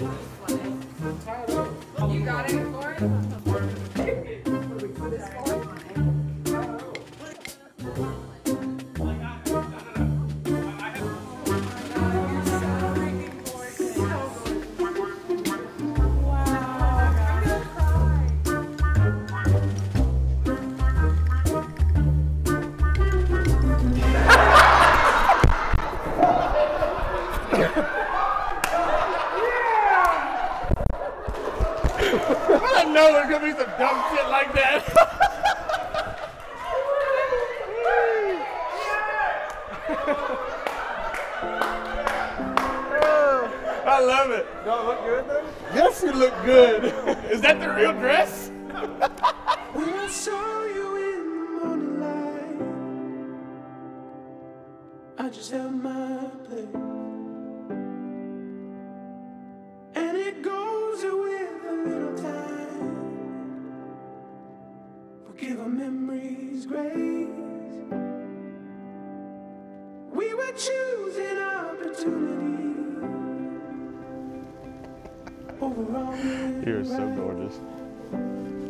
You got it for it? I know there's gonna be some dumb shit like that. I love it. Do I look good though? Yes, you look good. Is that the real dress? When I saw you in the morning light, I just held my place. Give our memories grace. We were choosing opportunity over all. You're so gorgeous.